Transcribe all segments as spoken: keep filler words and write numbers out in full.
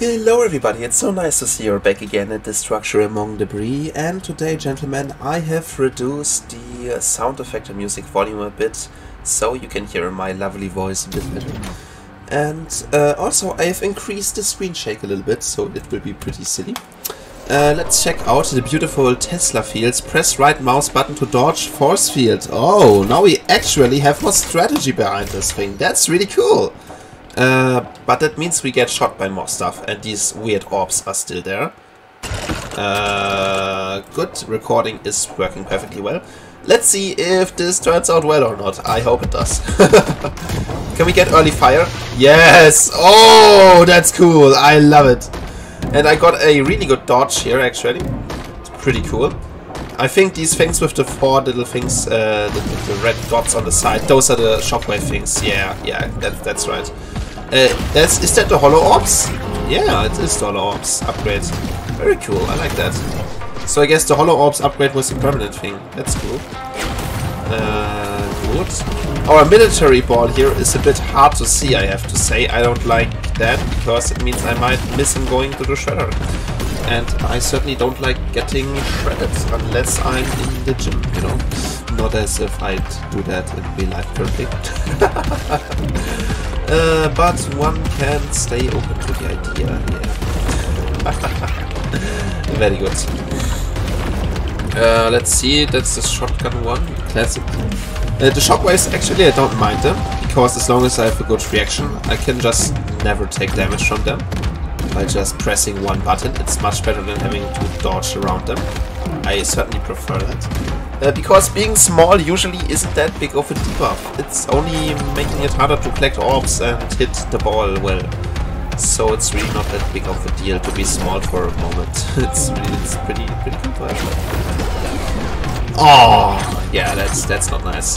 Hello everybody, it's so nice to see you're back again at the Structure Among Debris, and today, gentlemen, I have reduced the sound effect and music volume a bit, so you can hear my lovely voice a bit better. And uh, also I have increased the screen shake a little bit, so it will be pretty silly. Uh, let's check out the beautiful Tesla fields. Press right mouse button to dodge force field. Oh, now we actually have more strategy behind this thing. That's really cool! Uh, but that means we get shot by more stuff, and these weird orbs are still there. Uh, good, recording is working perfectly well. Let's see if this turns out well or not. I hope it does. Can we get early fire? Yes! Oh, that's cool! I love it! And I got a really good dodge here, actually. It's pretty cool. I think these things with the four little things, uh, the, the red dots on the side, those are the shockwave things. Yeah, yeah, that, that's right. Uh, that's, is that the holo orbs? Yeah, it is the holo orbs upgrade. Very cool, I like that. So I guess the holo orbs upgrade was a permanent thing. That's cool. Uh, good. Our military ball here is a bit hard to see, I have to say. I don't like that because it means I might miss him going to the shredder. And I certainly don't like getting shredded unless I'm in the gym, you know. Not as if I'd do that and be like perfect. Uh, but one can stay open to the idea, yeah. Very good. Uh, let's see, that's the shotgun one, classic. Uh, the shockwaves, actually I don't mind them, because as long as I have a good reaction, I can just never take damage from them. By just pressing one button, it's much better than having to dodge around them. I certainly prefer that. Uh, because being small usually isn't that big of a debuff. It's only making it harder to collect orbs and hit the ball well. So it's really not that big of a deal to be small for a moment. It's really, it's pretty, pretty cool. Oh, yeah, that's that's not nice.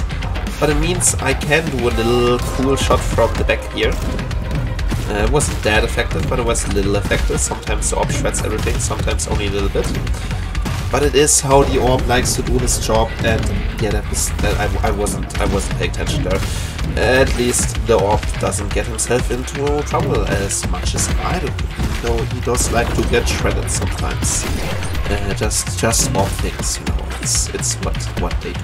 But it means I can do a little cool shot from the back here. Uh, it wasn't that effective, but it was a little effective. Sometimes the orb shreds everything, sometimes only a little bit. But it is how the orb likes to do his job, and yeah, that was that. I, I wasn't, I wasn't paying attention there. At least the orb doesn't get himself into trouble as much as I do, though he does like to get shredded sometimes. Uh, just, just small things, you know. It's, it's what, what they do.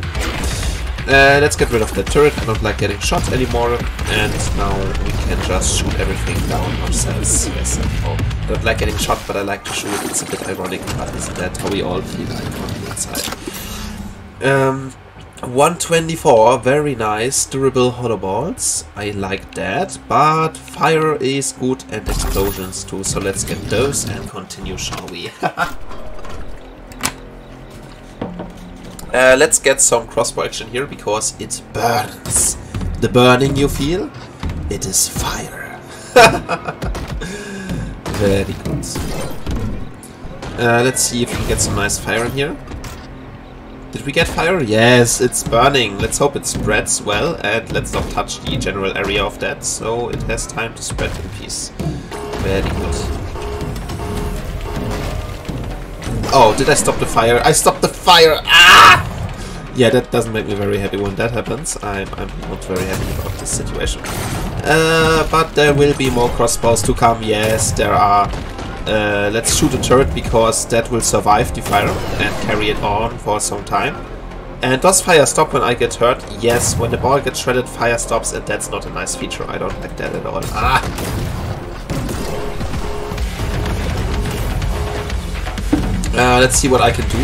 Uh, let's get rid of the turret, I don't like getting shot anymore, and now we can just shoot everything down ourselves. Yes, I don't like getting shot, but I like to shoot. It's a bit ironic, but isn't that how we all feel like on the outside? Um, one twenty-four, very nice, durable holo balls, I like that, but fire is good and explosions too, so let's get those and continue, shall we? Uh, let's get some crossbow action here, because it burns. The burning you feel, it is fire. Very good. Uh, let's see if we can get some nice fire in here. Did we get fire? Yes, it's burning. Let's hope it spreads well, and let's not touch the general area of that, so it has time to spread in peace. Very good. Oh, did I stop the fire? I stopped the fire! Ah! Yeah, that doesn't make me very happy when that happens. I'm, I'm not very happy about this situation. Uh, but there will be more crossbows to come. Yes, there are. Uh, let's shoot a turret, because that will survive the fire and carry it on for some time. And does fire stop when I get hurt? Yes, when the ball gets shredded, fire stops, and that's not a nice feature. I don't like that at all. Ah! Uh, let's see what I can do.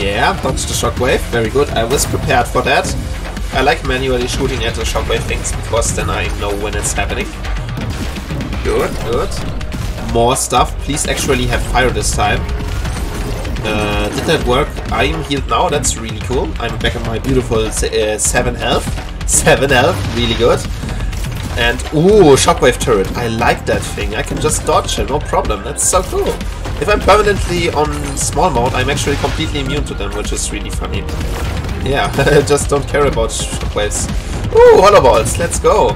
Yeah, dodge the shockwave. Very good. I was prepared for that. I like manually shooting at the shockwave things, because then I know when it's happening. Good, good. More stuff. Please actually have fire this time. Uh, did that work? I'm healed now. That's really cool. I'm back on my beautiful uh, seven health. Seven health. Really good. And, ooh, shockwave turret. I like that thing. I can just dodge it, no problem. That's so cool. If I'm permanently on small mode, I'm actually completely immune to them, which is really funny. Yeah, I just don't care about shockwaves. Ooh, holo balls. Let's go.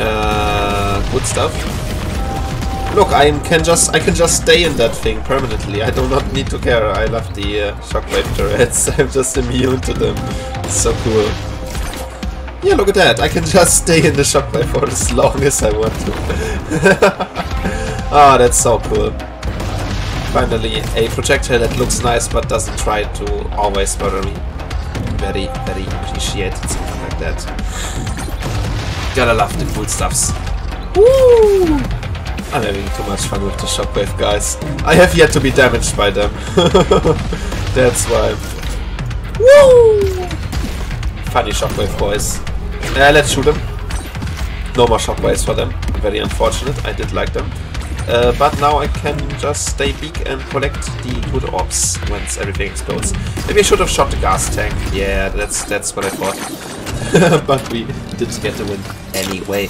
Uh, good stuff. Look, I can just I can just stay in that thing permanently. I do not need to care. I love the uh, shockwave turrets. I'm just immune to them. It's so cool. Yeah, look at that. I can just stay in the shockwave for as long as I want to. Ah, oh, that's so cool. Finally, a projectile that looks nice but doesn't try to always bother me. Very, very appreciated, something like that. Gotta love the cool stuffs. Woo! I'm having too much fun with the shockwave, guys. I have yet to be damaged by them. That's why. Woo! Funny shockwave boys. Uh, let's shoot them. No more shockwaves for them. Very unfortunate. I did like them. Uh, but now I can just stay big and collect the good orbs once everything explodes. Maybe I should have shot the gas tank. Yeah, that's that's what I thought. But we did get the win anyway.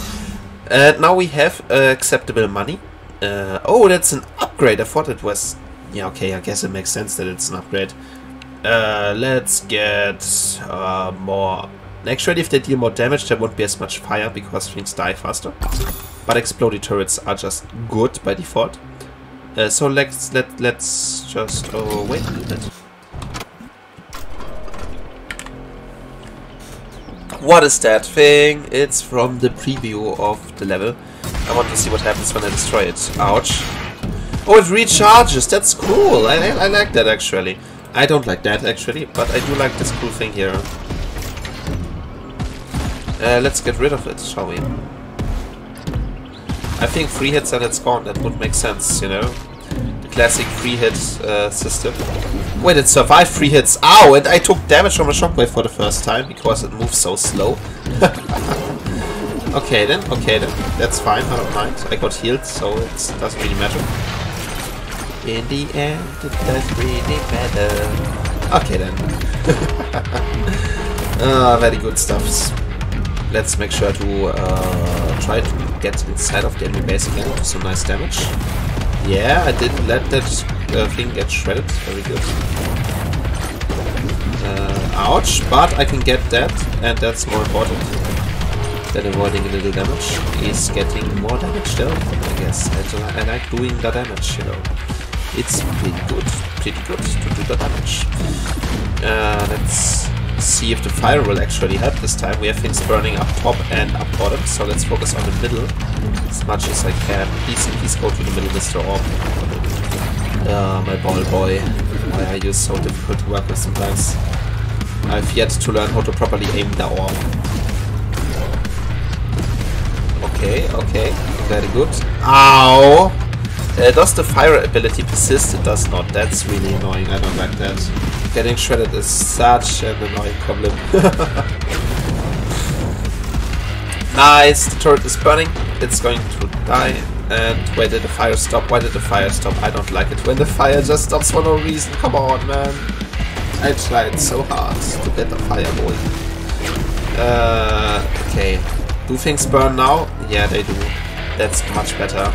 Uh, now we have uh, acceptable money. Uh, oh, that's an upgrade. I thought it was... Yeah, okay, I guess it makes sense that it's an upgrade. Uh, let's get uh, more... Actually, if they deal more damage, there won't be as much fire because things die faster. But exploding turrets are just good by default. Uh, so let's let let's just oh wait a minute. What is that thing? It's from the preview of the level. I want to see what happens when I destroy it. Ouch! Oh, it recharges. That's cool. I I, I like that actually. I don't like that actually, but I do like this cool thing here. Uh, let's get rid of it, shall we? I think three hits and it's gone. That would make sense, you know? The classic three hit uh, system. Wait, it survived three hits. Ow! And I took damage from a shockwave for the first time because it moves so slow. Okay then, okay then. That's fine, I don't mind. I got healed, so it doesn't really matter. In the end, it doesn't really matter. Okay then. Ah, uh, very good stuffs. Let's make sure to uh, try to get inside of the enemy base again with some nice damage. Yeah, I didn't let that uh, thing get shredded. Very good. Uh, ouch, but I can get that, and that's more important than avoiding a little damage. Is getting more damage though, I guess. I, I like doing the damage, you know. It's pretty good, pretty good to do the damage. Uh, let's... see if the fire will actually help this time. We have things burning up top and up bottom, so let's focus on the middle as much as I can. Please, please go to the middle, Mister Orb. Ah, uh, my ball boy. Why are you so difficult to work with sometimes? I've yet to learn how to properly aim the orb. Okay, okay. Very good. Ow! Uh, does the fire ability persist? It does not. That's really annoying. I don't like that. Getting shredded is such an annoying problem. Nice! The turret is burning. It's going to die. And why did the fire stop? Why did the fire stop? I don't like it when the fire just stops for no reason. Come on, man. I tried so hard to get the fire going. Uh, okay. Do things burn now? Yeah, they do. That's much better.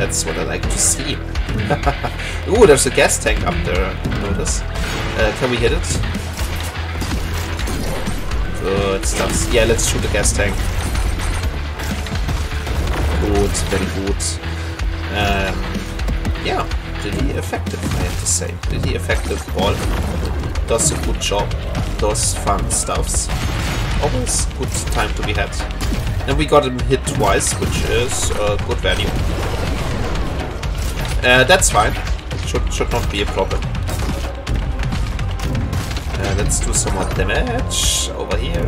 That's what I like to see. Ooh, there's a gas tank up there. Notice. Uh, can we hit it? Good stuff. Yeah, let's shoot the gas tank. Good, very good. Um, yeah, pretty effective, I have to say. Pretty effective ball. Does a good job. Does fun stuffs. Always good time to be had. And we got him hit twice, which is a good value. Uh, that's fine. It should, should not be a problem. Uh, let's do some more damage over here.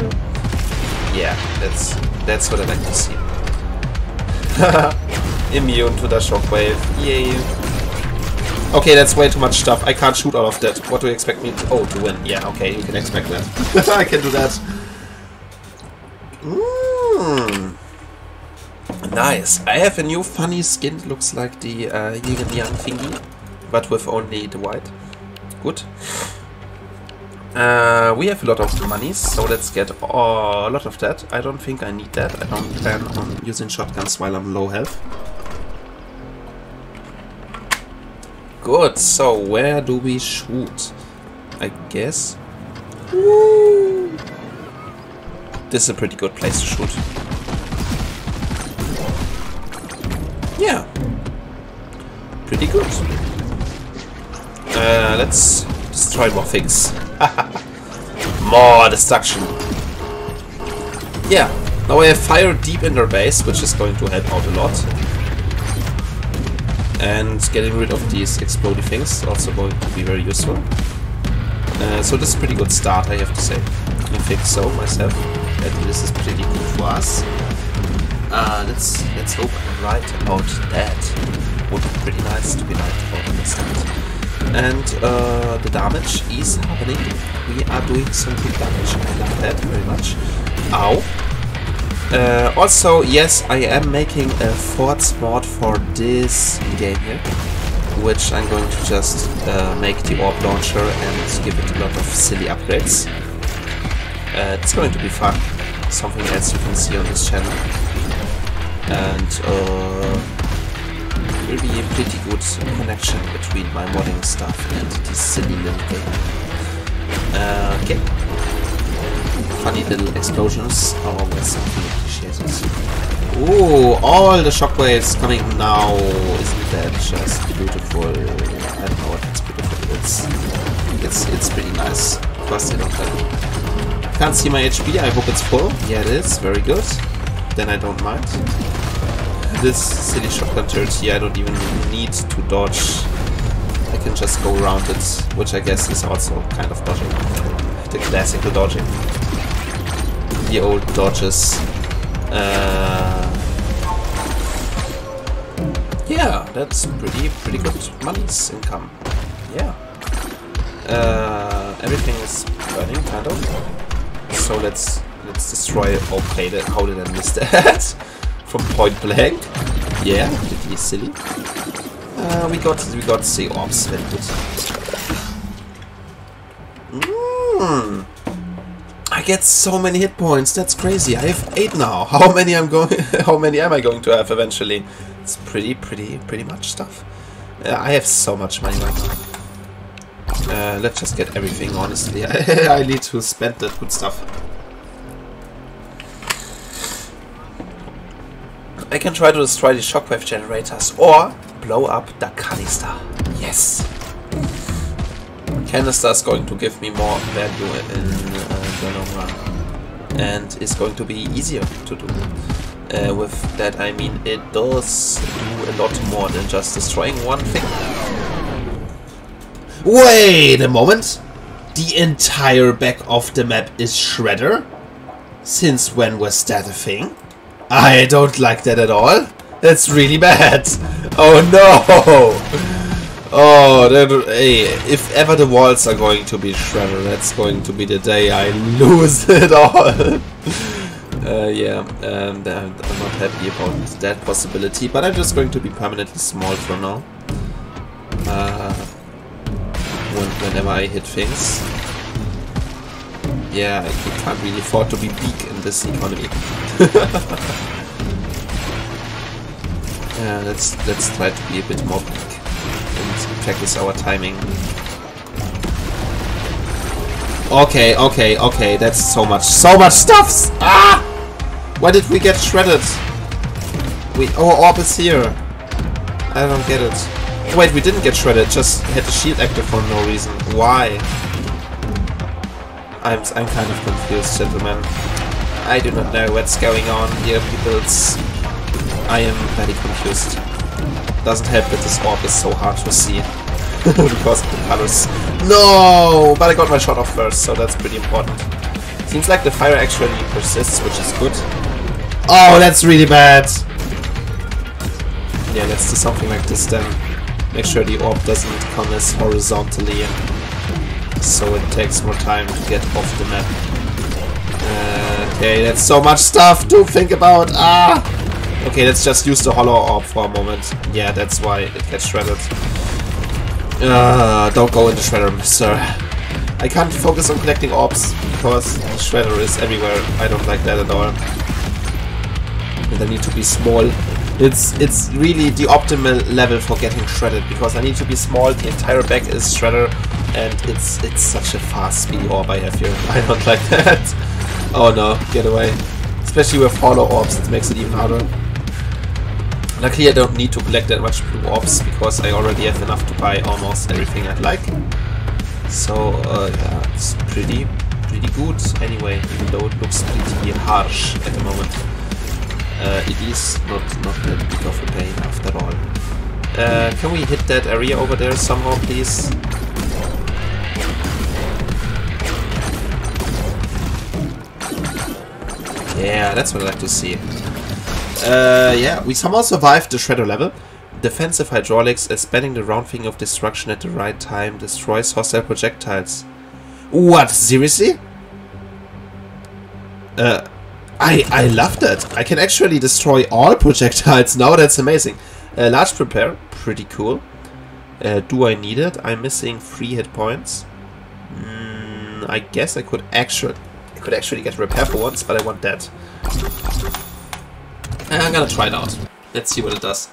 Yeah, that's that's what I like to see. Immune to the shockwave. Yay. Okay, that's way too much stuff. I can't shoot all of that. What do you expect me to... Oh, to win. Yeah, okay, you can expect that. I can do that. Mmm. Nice. I have a new funny skin. Looks like the uh, Yiven Yan thingy, but with only the white. Good. Uh, we have a lot of money, so let's get a lot of that. I don't think I need that. I don't plan on using shotguns while I'm low health. Good. So where do we shoot? I guess. Woo! This is a pretty good place to shoot. Yeah, pretty good. Uh, let's destroy more things. More destruction. Yeah, now I have fire deep in their base, which is going to help out a lot. And getting rid of these exploding things is also going to be very useful. Uh, so this is a pretty good start, I have to say. I think so myself. I think this is pretty good for us. Uh, let's let's hope I'm right about that. Would be pretty nice to be right about this start. And uh, the damage is happening. We are doing some good damage. I like that very much. Ow. Uh, also, yes, I am making a fourth mod for this game here, which I'm going to just uh, make the orb launcher and give it a lot of silly upgrades. Uh, it's going to be fun. Something else you can see on this channel. And uh, will be a pretty good connection between my modding stuff and this silly little game. Uh, okay. Funny little explosions are always something appreciated. Ooh, all the shockwaves coming now. Isn't that just beautiful? I don't know if it's beautiful. It's, it's, it's pretty nice. Plus, I don't have it. Can't see my H P. I hope it's full. Yeah, it is. Very good. Then I don't mind. This silly shotgun turret here, I don't even need to dodge. I can just go around it, which I guess is also kind of dodging. The classical dodging. The old dodges. Uh, yeah, that's pretty pretty good money's income. Yeah. Uh, everything is burning, kind of. So let's let's destroy it. Okay, that, how did I miss that? From point blank, yeah, pretty silly. Uh, we got we got the orbs, very good. Mm. I get so many hit points. That's crazy. I have eight now. How many I'm going? How many am I going to have eventually? It's pretty, pretty, pretty much stuff. Uh, I have so much money now. Uh, let's just get everything. Honestly, I need to spend that good stuff. I can try to destroy the shockwave generators or blow up the canister. Yes! Canister is going to give me more value in uh, the long run. And it's going to be easier to do. Uh, with that I mean it does do a lot more than just destroying one thing. Wait a moment! The entire back of the map is Shredder? Since when was that a thing? I don't like that at all. That's really bad. Oh no! Oh, that, hey, if ever the walls are going to be shredded, that's going to be the day I lose it all. uh, yeah, um, I'm not happy about that possibility, but I'm just going to be permanently small for now. Uh, whenever I hit things. Yeah, I can't really afford to be big in this economy. Yeah, let's let's try to be a bit more big and practice our timing. Okay, okay, okay. That's so much, so much stuffs. Ah! Why did we get shredded? We our orb is here. I don't get it. Wait, we didn't get shredded. Just had the shield active for no reason. Why? I'm, I'm kind of confused, gentlemen. I do not know what's going on here, peoples. I am very confused. Doesn't help that this orb is so hard to see because of the colors. No! But I got my shot off first, so that's pretty important. Seems like the fire actually persists, which is good. Oh, that's really bad! Yeah, let's do something like this then. Make sure the orb doesn't come as horizontally. So it takes more time to get off the map. Uh, okay, that's so much stuff to think about. Ah! Okay, let's just use the holo orb for a moment. Yeah, that's why it gets shredded. Uh, don't go in the shredder, sir. I can't focus on collecting orbs because the shredder is everywhere. I don't like that at all. And I need to be small. It's it's really the optimal level for getting shredded because I need to be small. The entire back is shredder, and it's it's such a fast speed orb I have here. I don't like that. Oh no, get away! Especially with hollow orbs, it makes it even harder. Luckily, I don't need to collect that much blue orbs because I already have enough to buy almost everything I'd like. So uh, yeah, it's pretty pretty good anyway, even though it looks pretty harsh at the moment. Uh, it is not, not that big of a pain after all. Uh, can we hit that area over there somehow, please? Yeah, that's what I like to see. Uh, yeah, we somehow survived the Shredder level. Defensive hydraulics, expanding the round thing of destruction at the right time, destroys hostile projectiles. What? Seriously? Uh, I I love that. I can actually destroy all projectiles now. That's amazing. Uh, large prepare, pretty cool. Uh, do I need it? I'm missing three hit points. Mm, I guess I could actually I could actually get repair for once, but I want that. I'm gonna try it out. Let's see what it does.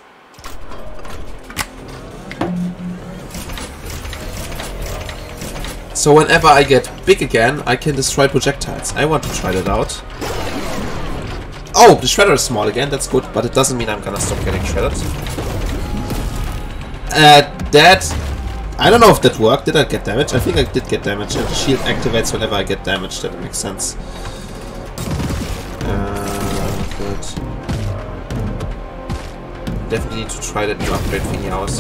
So whenever I get big again, I can destroy projectiles. I want to try that out. Oh, the Shredder is small again, that's good, but it doesn't mean I'm gonna stop getting shredded. Uh, that... I don't know if that worked. Did I get damage? I think I did get damage, and the shield activates whenever I get damage. That makes sense. Uh, good. Definitely need to try that new upgrade thingy out.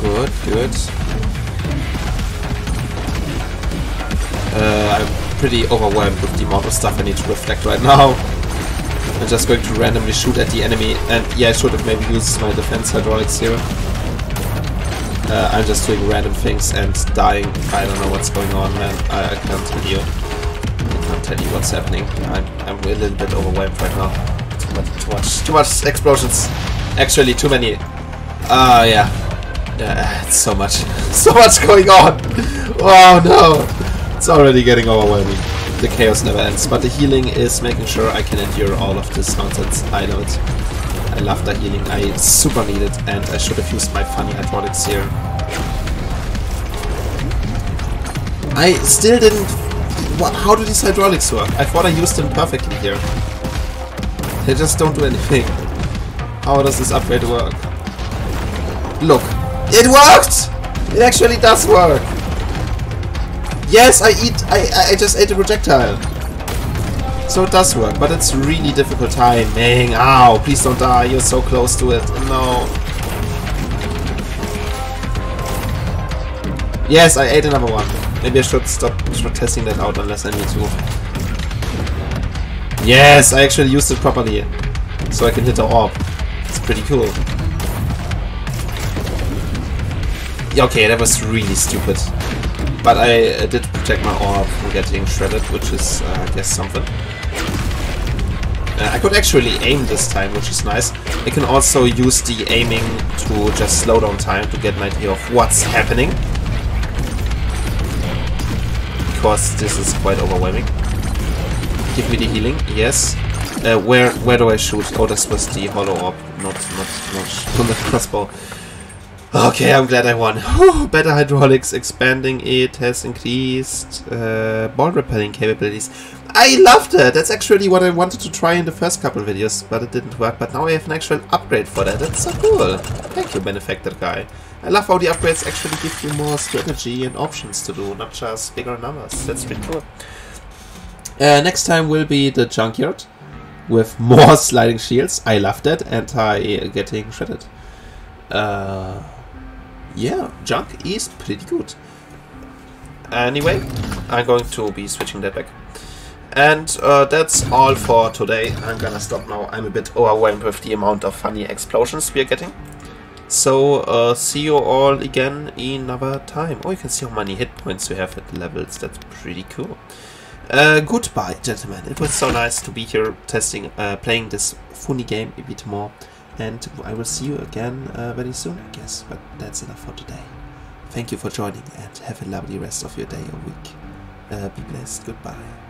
Good, good. Uh, I'm pretty overwhelmed with the amount of stuff I need to reflect right now. I'm just going to randomly shoot at the enemy, and yeah, I should have maybe used my defense hydraulics here. Uh, I'm just doing random things and dying. I don't know what's going on, man. I, I can't tell you. I can't tell you what's happening. I'm, I'm a little bit overwhelmed right now. Too much, too much, too much explosions. Actually, too many. Ah, uh, yeah. Uh, it's so much, so much going on. Oh no, it's already getting overwhelming. The chaos never ends, but the healing is making sure I can endure all of this nonsense. I know it. I love that healing. I super need it, and I should have used my funny hydraulics here. I still didn't. What? How do these hydraulics work? I thought I used them perfectly here. They just don't do anything. How does this upgrade work? Look. It worked! It actually does work! Yes, I eat... I, I just ate a projectile. So it does work, but it's really difficult timing. Ow, please don't die, you're so close to it. No. Yes, I ate another one. Maybe I should stop testing that out unless I need to. Yes, I actually used it properly. So I can hit the orb. It's pretty cool. Okay, that was really stupid, but I uh, did protect my orb from getting shredded, which is, uh, I guess, something. Uh, I could actually aim this time, which is nice. I can also use the aiming to just slow down time to get an idea of what's happening, because this is quite overwhelming. Give me the healing, yes. Uh, where where do I shoot? Oh, this was the holo orb, not not not from the crossbow. Okay, I'm glad I won. Whew, better hydraulics, expanding it has increased uh, ball repelling capabilities. I love that! That's actually what I wanted to try in the first couple of videos, but it didn't work. But now I have an actual upgrade for that. That's so cool! Thank you, Benefactor Guy. I love how the upgrades actually give you more strategy and options to do, not just bigger numbers. That's pretty cool. Uh, next time will be the Junkyard with more sliding shields. I love that. Anti-getting shredded. Uh... Yeah, junk is pretty good. Anyway, I'm going to be switching that back. And uh, that's all for today. I'm gonna stop now. I'm a bit overwhelmed with the amount of funny explosions we are getting. So, uh, see you all again another time. Oh, you can see how many hit points you have at levels. That's pretty cool. Uh, goodbye, gentlemen. It was so nice to be here testing, uh, playing this funny game a bit more. And I will see you again uh, very soon, I guess. But that's enough for today. Thank you for joining and have a lovely rest of your day or week. Uh, be blessed. Goodbye.